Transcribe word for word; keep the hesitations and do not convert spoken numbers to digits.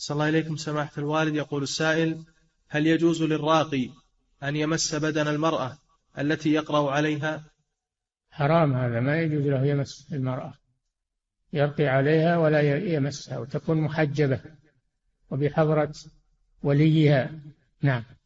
صلى الله عليكم سماحة الوالد. يقول السائل: هل يجوز للراقي أن يمس بدن المرأة التي يقرأ عليها؟ حرام، هذا ما يجوز له يمس المرأة، يرقي عليها ولا يمسها، وتكون محجبة وبحضرة وليها. نعم.